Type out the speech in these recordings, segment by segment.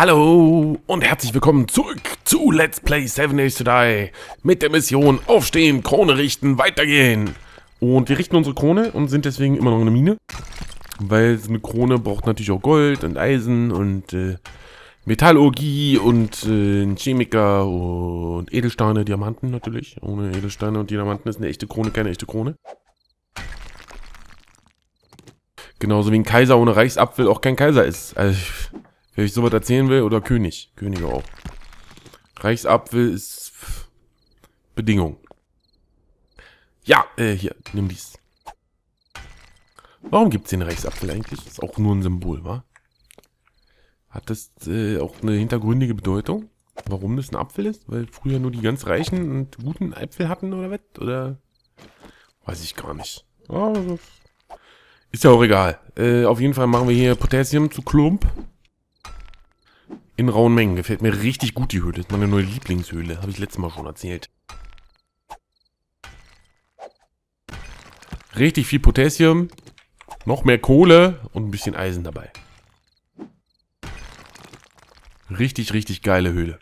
Hallo und herzlich willkommen zurück zu Let's Play 7 Days to Die mit der Mission Aufstehen, Krone richten, weitergehen. Und wir richten unsere Krone und sind deswegen immer noch eine Mine, weil so eine Krone braucht natürlich auch Gold und Eisen und Metallurgie und Chemiker und Edelsteine, Diamanten natürlich. Ohne Edelsteine und Diamanten ist eine echte Krone keine echte Krone. Genauso wie ein Kaiser ohne Reichsapfel auch kein Kaiser ist. Also, wenn ich sowas erzählen will, oder König. Könige auch. Reichsapfel ist Bedingung. Ja, hier, nimm dies. Warum gibt es den Reichsapfel eigentlich? Ist auch nur ein Symbol, wa? Hat das auch eine hintergründige Bedeutung? Warum das ein Apfel ist? Weil früher nur die ganz reichen und guten Äpfel hatten, oder was? Oder? Weiß ich gar nicht. Also, ist ja auch egal. Auf jeden Fall machen wir hier Potassium zu Klump. In rauen Mengen. Gefällt mir richtig gut die Höhle. Das ist meine neue Lieblingshöhle. Habe ich letztes Mal schon erzählt. Richtig viel Potassium. Noch mehr Kohle. Und ein bisschen Eisen dabei. Richtig, richtig geile Höhle.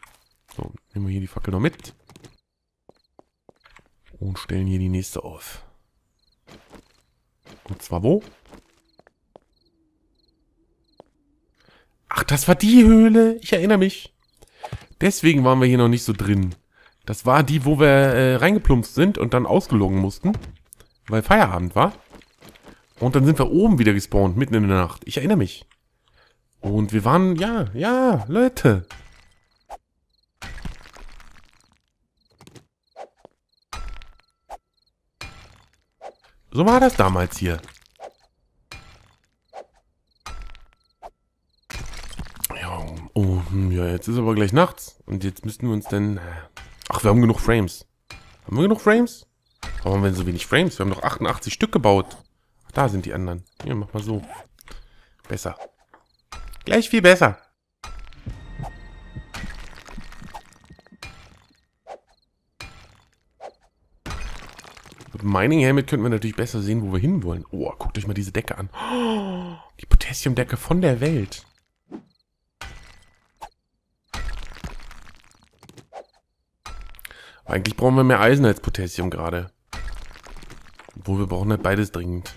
So, nehmen wir hier die Fackel noch mit. Und stellen hier die nächste auf. Und zwar wo? Ach, das war die Höhle. Ich erinnere mich. Deswegen waren wir hier noch nicht so drin. Das war die, wo wir reingeplumpst sind und dann ausgelogen mussten. Weil Feierabend war. Und dann sind wir oben wieder gespawnt, mitten in der Nacht. Ich erinnere mich. Und wir waren... Ja, Leute. So war das damals hier. Oh, ja, jetzt ist aber gleich nachts. Und jetzt müssten wir uns dann... Ach, wir haben genug Frames. Haben wir genug Frames? Warum haben wir denn so wenig Frames? Wir haben doch 88 Stück gebaut. Ach, da sind die anderen. Hier, mach mal so. Besser. Gleich viel besser. Mit Mining Helmet könnten wir natürlich besser sehen, wo wir hinwollen. Oh, guckt euch mal diese Decke an. Oh, die Potassiumdecke von der Welt. Eigentlich brauchen wir mehr Eisen als Potassium gerade. Obwohl, wir brauchen halt beides dringend.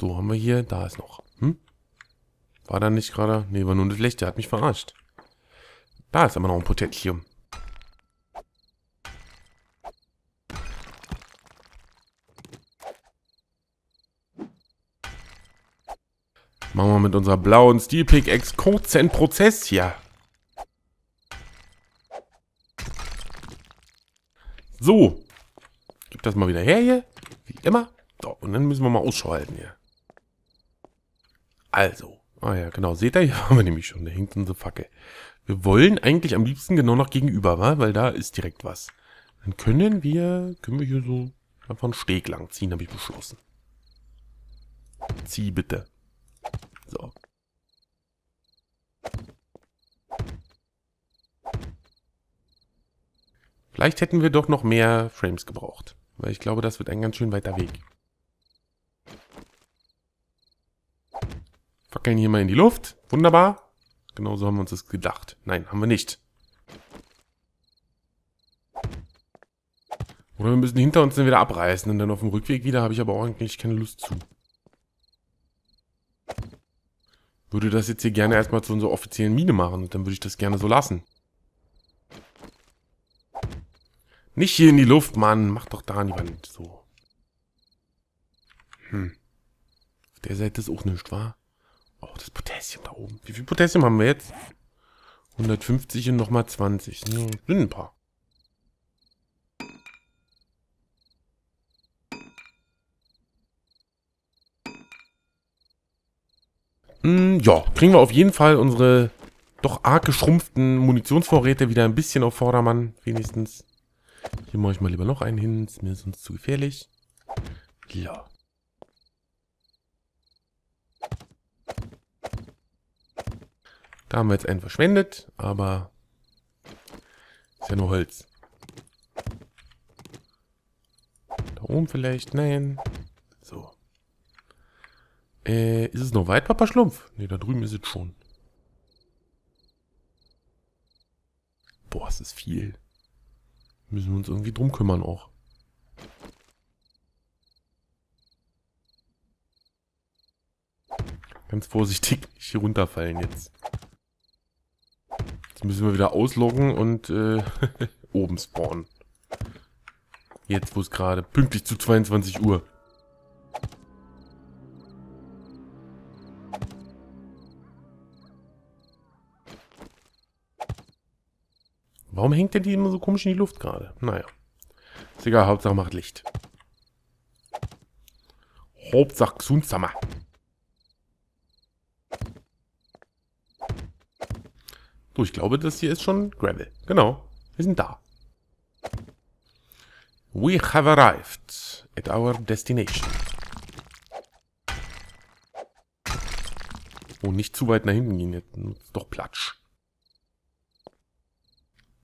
So, haben wir hier... Da ist noch. War da nicht gerade... Ne, war nur eine Schlechte. Hat mich verarscht. Da ist aber noch ein Potassium. Machen wir mit unserer blauen Steel-Pickaxe kurzen Prozess hier. So. Gib das mal wieder her hier. Wie immer. So, und dann müssen wir mal Ausschau halten hier. Also. Ah ja, genau. Seht ihr? Hier haben wir nämlich schon. Da hängt unsere Fackel. Wir wollen eigentlich am liebsten genau noch gegenüber, weil da ist direkt was. Dann können wir hier so einfach einen Steg lang ziehen, habe ich beschlossen. Zieh bitte. So. Vielleicht hätten wir doch noch mehr Frames gebraucht. Weil ich glaube, das wird ein ganz schön weiter Weg. Fackeln hier mal in die Luft. Wunderbar. Genau so haben wir uns das gedacht. Nein, haben wir nicht. Oder wir müssen hinter uns dann wieder abreißen. Und dann auf dem Rückweg wieder habe ich aber auch eigentlich keine Lust zu. Würde das jetzt hier gerne erstmal zu unserer offiziellen Mine machen und dann würde ich das gerne so lassen. Nicht hier in die Luft, Mann. Mach doch da an die Wand. So. Auf der Seite ist auch nichts, wa? Oh, das Potassium da oben. Wie viel Potassium haben wir jetzt? 150 und nochmal 20. Ja, sind ein paar. Ja, kriegen wir auf jeden Fall unsere doch arg geschrumpften Munitionsvorräte wieder ein bisschen auf Vordermann, wenigstens. Hier mache ich mal lieber noch einen hin, ist mir sonst zu gefährlich. Ja. Da haben wir jetzt einen verschwendet, aber ist ja nur Holz. Da oben vielleicht, nein. So, Ist es noch weit, Papa Schlumpf? Ne, da drüben ist es schon. Boah, es ist viel. Müssen wir uns irgendwie drum kümmern auch. Ganz vorsichtig nicht hier runterfallen jetzt. Jetzt müssen wir wieder ausloggen und oben spawnen. Jetzt, wo es gerade pünktlich zu 22 Uhr. Warum hängt der die immer so komisch in die Luft gerade? Naja. Ist egal, Hauptsache macht Licht. Hauptsache gesund sind wir. So, ich glaube, das hier ist schon Gravel. Genau, wir sind da. We have arrived at our destination. Oh, nicht zu weit nach hinten gehen, jetzt ist doch Platsch.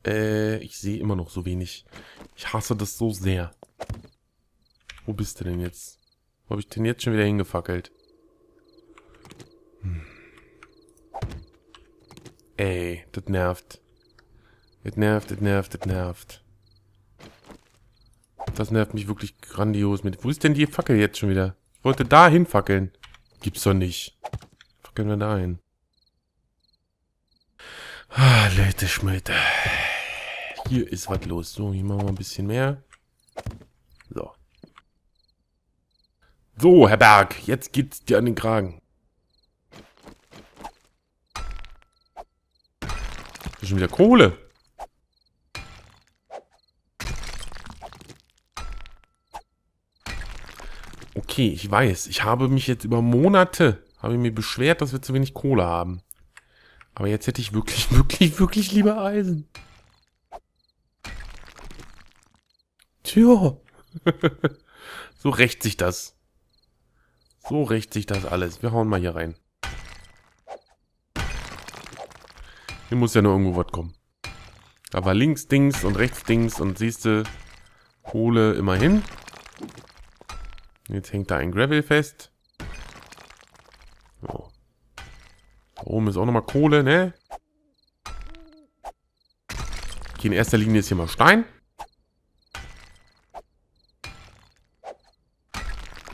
Ich sehe immer noch so wenig. Ich hasse das so sehr. Wo bist du denn jetzt? Wo habe ich denn jetzt schon wieder hingefackelt? Hm. Ey, das nervt. Das nervt, das nervt, das nervt. Das nervt mich wirklich grandios mit. Wo ist denn die Fackel jetzt schon wieder? Ich wollte da hinfackeln. Gibt's doch nicht. Fackeln wir da hin. Ah, Leute, Schmöte. Hier ist was los. So, hier machen wir ein bisschen mehr. So. So, Herr Berg, jetzt geht's dir an den Kragen. Das ist schon wieder Kohle. Okay, ich weiß. Ich habe mich jetzt über Monate beschwert, dass wir zu wenig Kohle haben. Aber jetzt hätte ich wirklich, wirklich lieber Eisen. Tja. So rächt sich das. So rächt sich das alles. Wir hauen mal hier rein. Hier muss ja nur irgendwo was kommen. Da war links Dings und rechts Dings und siehste, Kohle immerhin. Jetzt hängt da ein Gravel fest. So. Da oben ist auch nochmal Kohle, ne? Okay, in erster Linie ist hier mal Stein.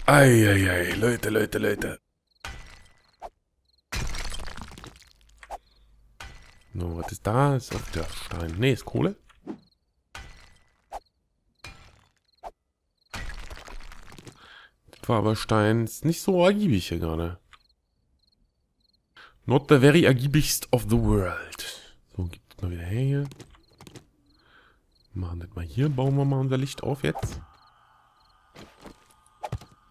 Eieiei, Leute, Leute. So, was ist da? Ist auch der Stein. Ne, ist Kohle. Das war aber Stein. Ist nicht so ergiebig hier gerade. Not the very ergiebigst of the world. So, gibt's mal wieder her hier. Machen das mal hier. Bauen wir mal unser Licht auf jetzt.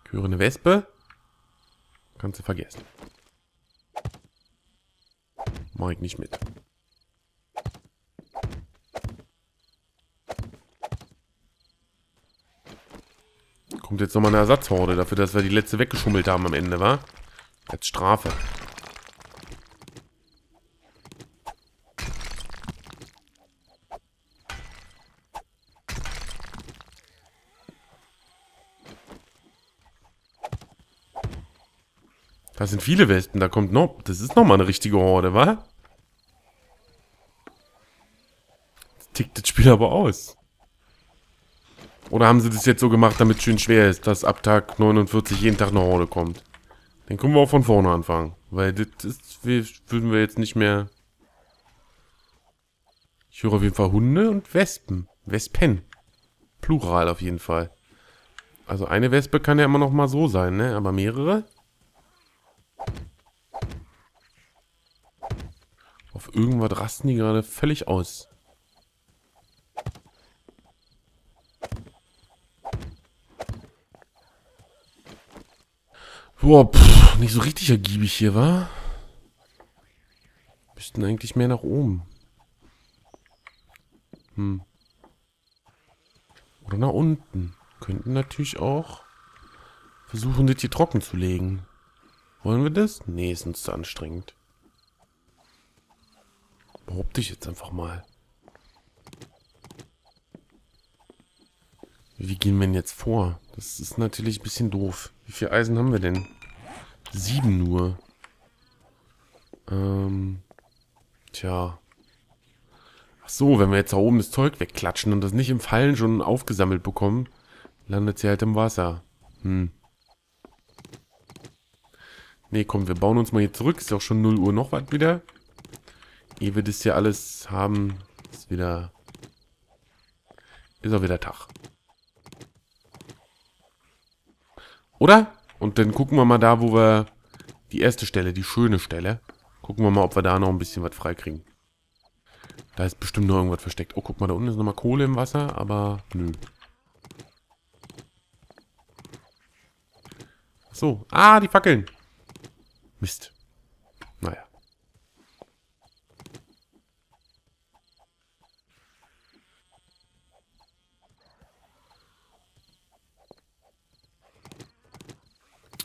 Ich höre eine Wespe. Kannst du vergessen. Mach ich nicht mit. Kommt jetzt nochmal eine Ersatzhorde dafür, dass wir die letzte weggeschummelt haben am Ende, wa? Als Strafe. Das sind viele Wespen, da kommt noch... Das ist nochmal eine richtige Horde, wa? Das tickt das Spiel aber aus. Oder haben sie das jetzt so gemacht, damit es schön schwer ist, dass ab Tag 49 jeden Tag eine Horde kommt? Dann können wir auch von vorne anfangen. Weil das ist... Würden wir jetzt nicht mehr... Ich höre auf jeden Fall Hunde und Wespen. Wespen. Plural auf jeden Fall. Also eine Wespe kann ja immer noch mal so sein, ne? Aber mehrere... Auf irgendwas rasten die gerade völlig aus. Boah, pff, nicht so richtig ergiebig hier, wa? Müssten eigentlich mehr nach oben. Hm. Oder nach unten. Könnten natürlich auch versuchen, das hier trocken zu legen. Wollen wir das? Nee, ist uns zu anstrengend. Behaupte ich jetzt einfach mal. Wie gehen wir denn jetzt vor? Das ist natürlich ein bisschen doof. Wie viel Eisen haben wir denn? 7 nur. Tja. Ach so, wenn wir jetzt da oben das Zeug wegklatschen und das nicht im Fallen schon aufgesammelt bekommen, landet sie halt im Wasser. Nee, komm, wir bauen uns mal hier zurück. Ist ja auch schon 0 Uhr noch was wieder. Ehe wir das hier alles haben, ist wieder... Ist auch wieder Tag. Oder? Und dann gucken wir mal da, wo wir... Die erste Stelle, die schöne Stelle. Gucken wir mal, ob wir da noch ein bisschen was freikriegen. Da ist bestimmt noch irgendwas versteckt. Oh, guck mal, da unten ist nochmal Kohle im Wasser, aber... Nö. So. Ah, die Fackeln! Mist. Naja.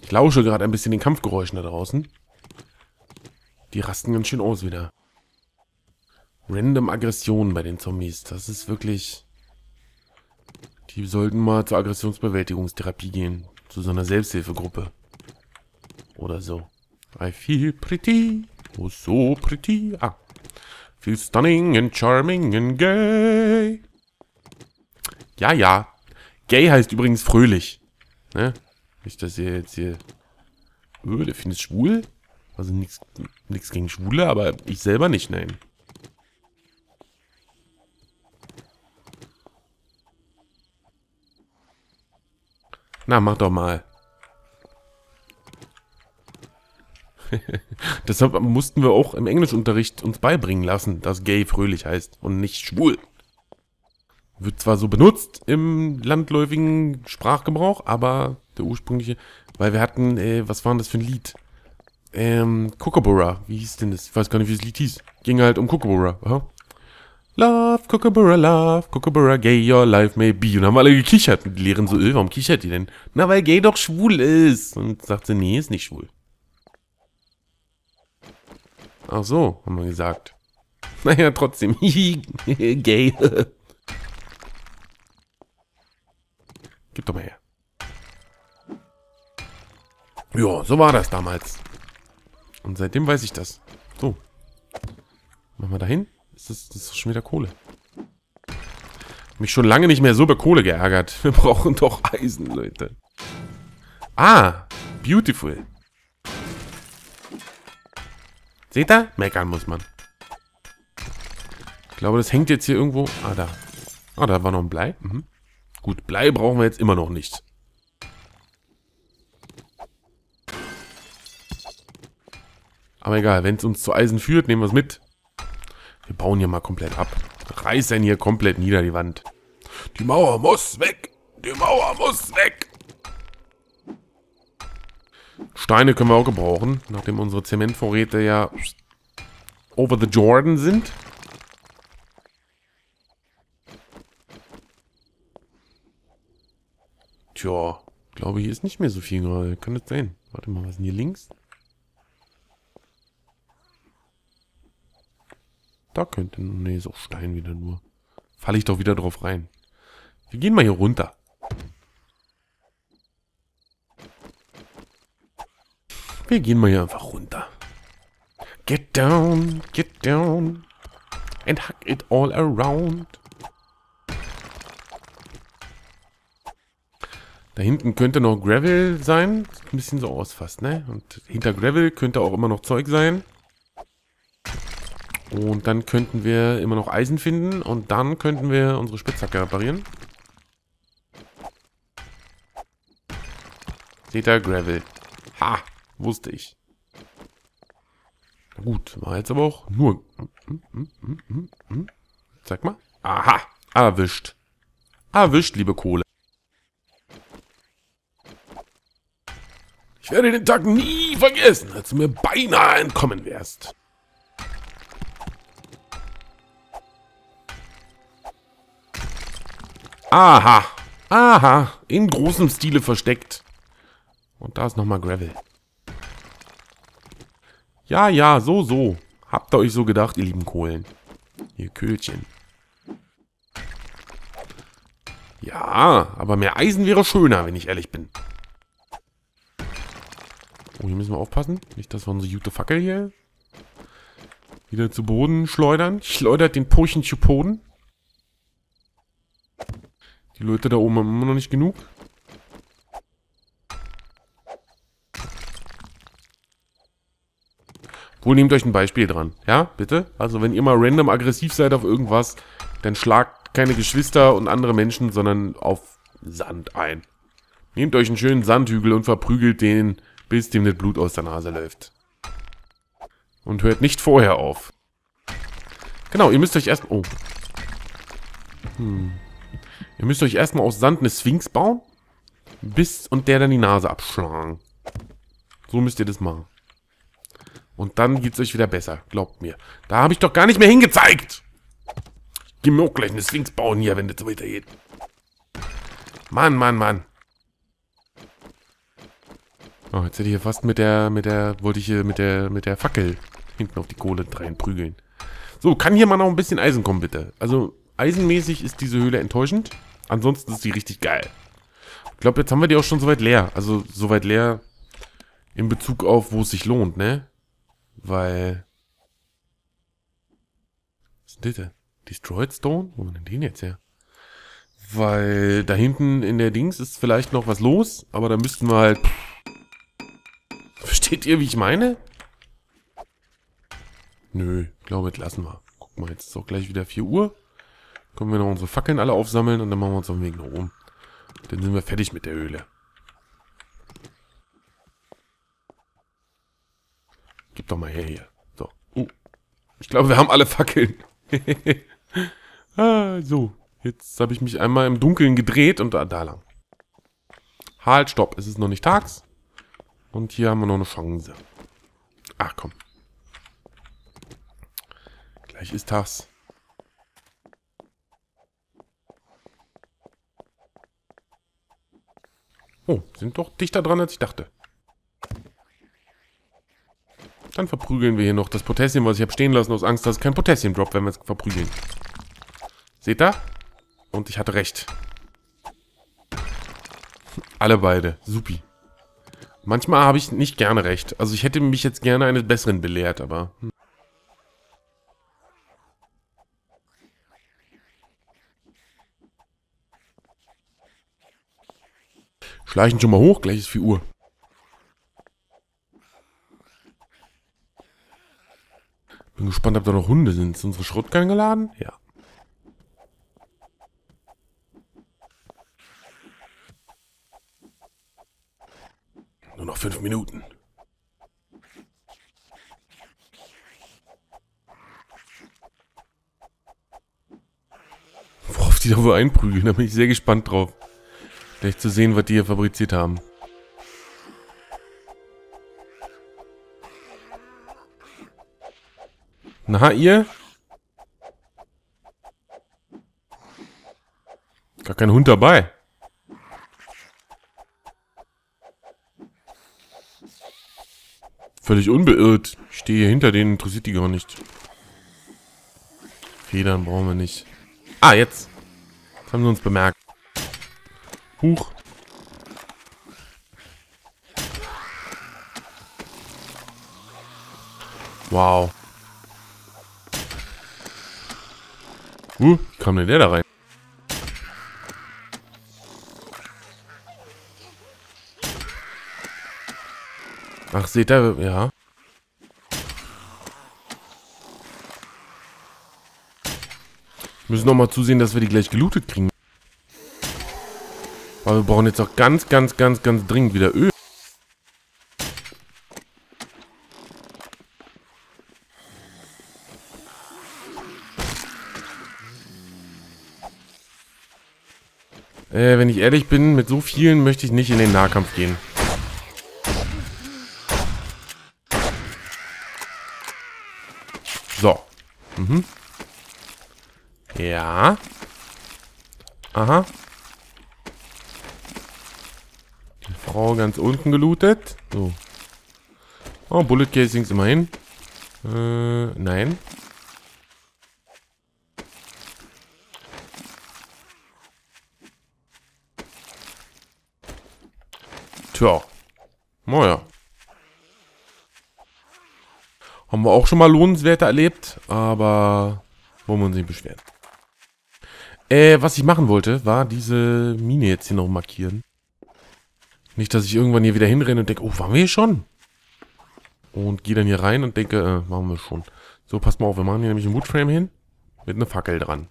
Ich lausche gerade ein bisschen den Kampfgeräuschen da draußen. Die rasten ganz schön aus wieder. Random Aggressionen bei den Zombies. Das ist wirklich... Die sollten mal zur Aggressionsbewältigungstherapie gehen. Zu so einer Selbsthilfegruppe. Oder so. I feel pretty. Oh, so pretty. Ah. Feel stunning and charming and gay. Ja, ja. Gay heißt übrigens fröhlich. Ne? Nicht, dass ihr jetzt hier... Oh, der findet schwul. Also nichts gegen Schwule, aber ich selber nicht, nein. Na, mach doch mal. Deshalb mussten wir auch im Englischunterricht uns beibringen lassen, dass gay fröhlich heißt und nicht schwul. Wird zwar so benutzt im landläufigen Sprachgebrauch, aber der ursprüngliche... Weil wir hatten, was war denn das für ein Lied? Kookaburra. Wie hieß denn das? Ich weiß gar nicht, wie das Lied hieß. Ging halt um Kookaburra. Aha. Love, Kookaburra, gay your life may be. Und haben alle gekichert. Und die Lehrerin so, warum kichert die denn? Na, weil gay doch schwul ist. Und sagt sie, nee, ist nicht schwul. Ach so, haben wir gesagt. Naja, trotzdem. Gay. Gib doch mal her. Ja, so war das damals. Und seitdem weiß ich das. So. Machen wir da hin. Das ist schon wieder Kohle. Mich schon lange nicht mehr so über Kohle geärgert. Wir brauchen doch Eisen, Leute. Ah, beautiful. Seht ihr? Meckern muss man. Ich glaube, das hängt jetzt hier irgendwo. Ah, da. Ah, da war noch ein Blei. Mhm. Gut, Blei brauchen wir jetzt immer noch nicht. Aber egal, wenn es uns zu Eisen führt, nehmen wir es mit. Wir bauen hier mal komplett ab. Reißen hier komplett nieder die Wand. Die Mauer muss weg. Die Mauer muss weg. Steine können wir auch gebrauchen, nachdem unsere Zementvorräte ja over the Jordan sind. Tja, ich glaube, hier ist nicht mehr so viel gerade. Kann das sein? Warte mal, was ist denn hier links? Da könnte... Ne, ist auch Stein wieder nur. Falle ich doch wieder drauf rein. Wir gehen mal hier runter. Wir gehen mal hier einfach runter. Get down, and hack it all around. Da hinten könnte noch Gravel sein. Sieht ein bisschen so aus fast, ne? Und hinter Gravel könnte auch immer noch Zeug sein. Und dann könnten wir immer noch Eisen finden und dann könnten wir unsere Spitzhacke reparieren. Seht ihr, Gravel. Ha, wusste ich. Gut, war jetzt aber auch nur... Zeig mal. Aha, erwischt. Erwischt, liebe Kohle. Ich werde den Tag nie vergessen, als du mir beinahe entkommen wärst. Aha, aha, in großem Stile versteckt. Und da ist nochmal Gravel. Ja, ja, so, so. Habt ihr euch so gedacht, ihr lieben Kohlen. Ihr Köhlchen. Ja, aber mehr Eisen wäre schöner, wenn ich ehrlich bin. Oh, hier müssen wir aufpassen. Nicht, dass wir unsere gute Fackel hier wieder zu Boden schleudern. Schleudert den Pochen zu Boden. Die Leute da oben haben immer noch nicht genug. Obwohl, nehmt euch ein Beispiel dran. Ja, bitte? Also, wenn ihr mal random aggressiv seid auf irgendwas, dann schlagt keine Geschwister und andere Menschen, sondern auf Sand ein. Nehmt euch einen schönen Sandhügel und verprügelt den, bis dem das Blut aus der Nase läuft. Und hört nicht vorher auf. Genau, ihr müsst euch erst... Oh. Ihr müsst euch erstmal aus Sand eine Sphinx bauen. Und der dann die Nase abschlagen. So müsst ihr das machen. Und dann geht's euch wieder besser. Glaubt mir. Da habe ich doch gar nicht mehr hingezeigt. Ich geh mir auch gleich eine Sphinx bauen hier, wenn das so weitergeht. Mann, Mann, Mann. Oh, jetzt hätte ich hier fast mit der Fackel hinten auf die Kohle reinprügeln. So, kann hier mal noch ein bisschen Eisen kommen, bitte? Also, eisenmäßig ist diese Höhle enttäuschend. Ansonsten ist die richtig geil. Ich glaube, jetzt haben wir die auch schon soweit leer. Also, soweit leer in Bezug auf, wo es sich lohnt, ne? Weil... Was ist denn das denn? Destroyed Stone? Wo haben wir denn den jetzt her? Weil da hinten in der Dings ist vielleicht noch was los, aber da müssten wir halt... Versteht ihr, wie ich meine? Nö, ich glaube, das lassen wir. Guck mal, jetzt ist auch gleich wieder 4 Uhr. Können wir noch unsere Fackeln alle aufsammeln und dann machen wir uns auf den Weg nach oben. Dann sind wir fertig mit der Höhle. Gib doch mal her hier. So. Oh. Ich glaube, wir haben alle Fackeln. Ah, so. Jetzt habe ich mich einmal im Dunkeln gedreht und da lang. Halt, stopp. Es ist noch nicht tags. Und hier haben wir noch eine Chance. Ach komm. Gleich ist das. Oh, sind doch dichter dran, als ich dachte. Dann verprügeln wir hier noch das Potassium, was ich habe stehen lassen, aus Angst, dass es kein Potassium droppt, wenn wir es verprügeln. Seht ihr? Und ich hatte recht. Alle beide. Supi. Manchmal habe ich nicht gerne recht. Also ich hätte mich jetzt gerne eines Besseren belehrt, aber... Schleichen schon mal hoch, gleich ist 4 Uhr. Bin gespannt, ob da noch Hunde sind. Ist unsere Shotgun geladen? Ja. Nur noch 5 Minuten. Worauf die da wohl einprügeln, da bin ich sehr gespannt drauf. Gleich zu sehen, was die hier fabriziert haben. Na, ihr? Gar kein Hund dabei. Völlig unbeirrt. Ich stehe hier hinter denen, interessiert die gar nicht. Federn brauchen wir nicht. Ah, jetzt. Das haben sie uns bemerkt. Huch. Wow. Wie kam denn der da rein? Ach, seht ihr, ja. Wir müssen nochmal zusehen, dass wir die gleich gelootet kriegen. Aber wir brauchen jetzt auch ganz, ganz, ganz, ganz dringend wieder Öl. Wenn ich ehrlich bin, mit so vielen möchte ich nicht in den Nahkampf gehen. So. Mhm. Ja. Aha. Die Frau ganz unten gelootet. So. Oh, Bullet Casings immerhin. Nein. Tja. Naja. Haben wir auch schon mal lohnenswerter erlebt, aber wollen wir uns nicht beschweren. Was ich machen wollte, war diese Mine jetzt hier noch markieren. Nicht, dass ich irgendwann hier wieder hinrenne und denke, oh, waren wir hier schon? Und gehe dann hier rein und denke, waren wir schon. So, passt mal auf, wir machen hier nämlich einen Woodframe hin mit einer Fackel dran.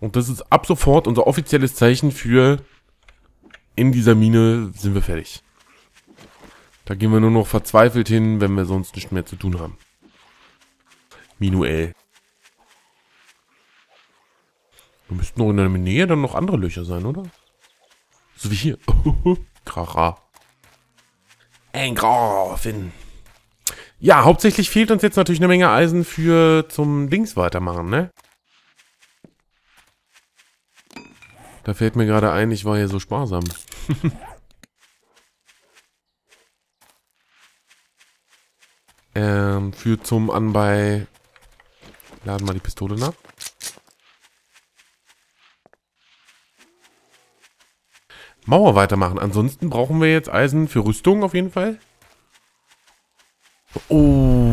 Und das ist ab sofort unser offizielles Zeichen für, in dieser Mine sind wir fertig. Da gehen wir nur noch verzweifelt hin, wenn wir sonst nichts mehr zu tun haben. Manuell. Da müssten noch in der Nähe dann noch andere Löcher sein, oder? So wie hier. Kracher. Ein Kracher finden. Ja, hauptsächlich fehlt uns jetzt natürlich eine Menge Eisen für zum Dings weitermachen, ne? Da fällt mir gerade ein, ich war hier so sparsam. Führt zum Anbei. Laden mal die Pistole nach. Mauer weitermachen. Ansonsten brauchen wir jetzt Eisen für Rüstung auf jeden Fall. Und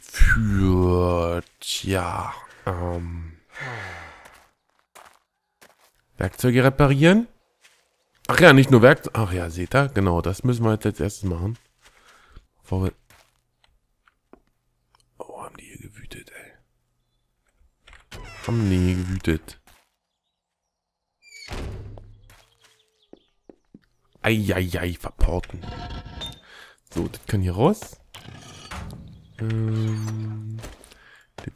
für tja. Werkzeuge reparieren. Ach ja, nicht nur Werkzeug. Ach ja, seht ihr? Genau, das müssen wir jetzt als erstes machen. Bevor wir... Oh, haben die hier gewütet, ey. Haben die hier gewütet. Eieiei, verporten. So, das kann hier raus. Das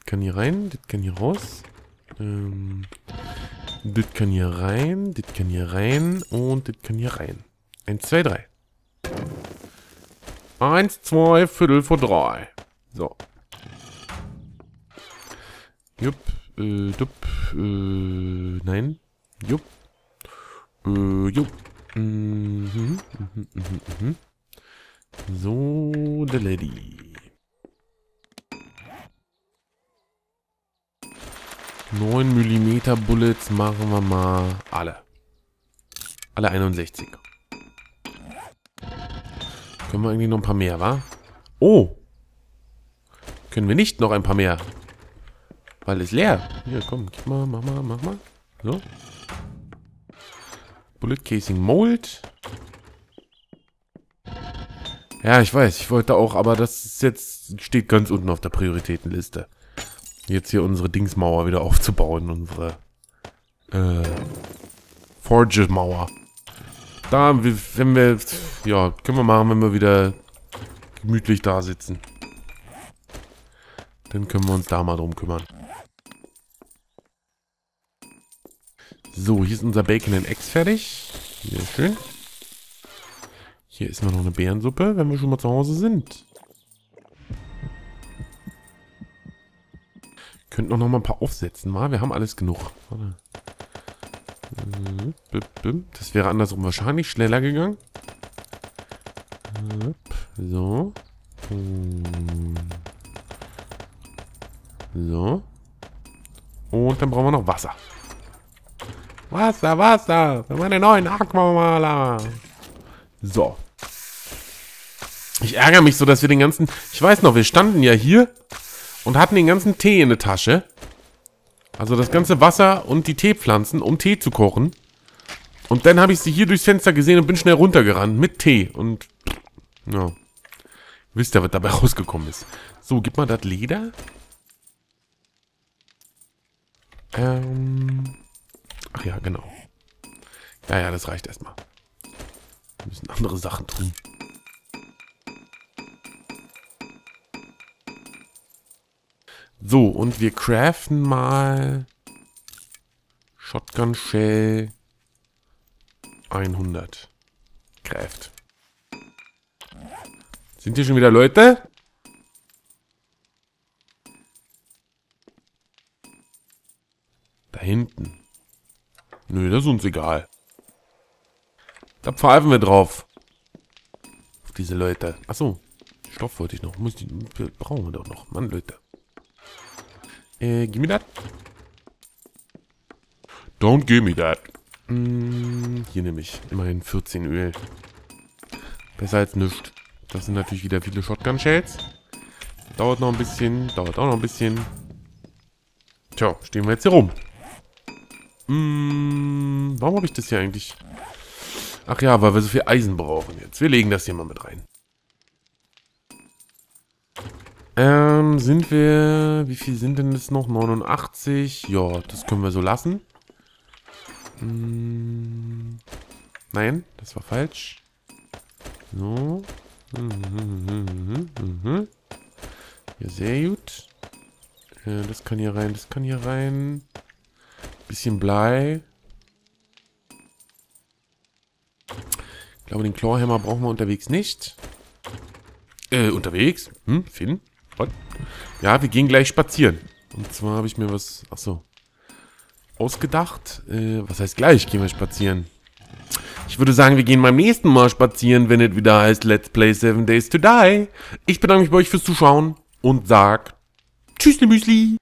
kann hier rein, das kann hier raus. Das kann hier rein, das kann hier rein und das kann hier rein. 1, 2, 3. 1, 2, Viertel vor 3. So. Jupp, dupp, nein. Jupp. Jupp. So, der Lady. 9 mm Bullets machen wir mal alle. Alle 61. Können wir eigentlich noch ein paar mehr, wa? Oh! Können wir nicht noch ein paar mehr? Weil es leer. Hier, komm, gib mal, mach mal, mach mal. So. Bullet Casing Mold. Ja, ich weiß, ich wollte auch, aber das ist jetzt steht ganz unten auf der Prioritätenliste. Jetzt hier unsere Dingsmauer wieder aufzubauen, unsere Forge-Mauer. Da, wenn wir, ja, können wir machen, wenn wir wieder gemütlich da sitzen. Dann können wir uns da mal drum kümmern. So, hier ist unser Bacon and Eggs fertig. Sehr schön. Hier ist noch eine Bärensuppe, wenn wir schon mal zu Hause sind. Könnten noch mal ein paar aufsetzen, mal. Wir haben alles genug. Warte. Das wäre andersrum wahrscheinlich schneller gegangen. So. So. Und dann brauchen wir noch Wasser. Wasser, Wasser. Wir haben einen neuen Aquamaler. So. Ich ärgere mich so, dass wir den ganzen... Ich weiß noch, wir standen ja hier... Und hatten den ganzen Tee in der Tasche. Also das ganze Wasser und die Teepflanzen, um Tee zu kochen. Und dann habe ich sie hier durchs Fenster gesehen und bin schnell runtergerannt mit Tee. Und, ja. Wisst ihr, was dabei rausgekommen ist. So, gib mal das Leder. Ach ja, genau. Ja, ja, das reicht erstmal. Wir müssen andere Sachen tun. So, und wir craften mal Shotgun Shell 100. Craft. Sind hier schon wieder Leute? Da hinten. Nö, das ist uns egal. Da pfeifen wir drauf. Auf diese Leute. Achso, Stoff wollte ich noch. Muss die, brauchen wir doch noch. Mann, Leute. Give me that. Don't give me that. Hier nehme ich immerhin 14 Öl. Besser als nichts. Das sind natürlich wieder viele Shotgun Shells. Dauert noch ein bisschen, dauert auch noch ein bisschen. Tja, stehen wir jetzt hier rum. Warum habe ich das hier eigentlich? Ach ja, weil wir so viel Eisen brauchen jetzt. Wir legen das hier mal mit rein. Sind wir... Wie viel sind denn das noch? 89? Ja, das können wir so lassen. Nein, das war falsch. So. Ja, sehr gut. Das kann hier rein, das kann hier rein. Bisschen Blei. Ich glaube, den Clawhammer brauchen wir unterwegs nicht. Unterwegs? Finn? What? Ja, wir gehen gleich spazieren. Und zwar habe ich mir was... Achso. Ausgedacht. Was heißt gleich? Gehen wir spazieren. Ich würde sagen, wir gehen beim nächsten Mal spazieren, wenn es wieder heißt Let's Play 7 Days to Die. Ich bedanke mich bei euch fürs Zuschauen und sag... Tschüss, ne Müsli!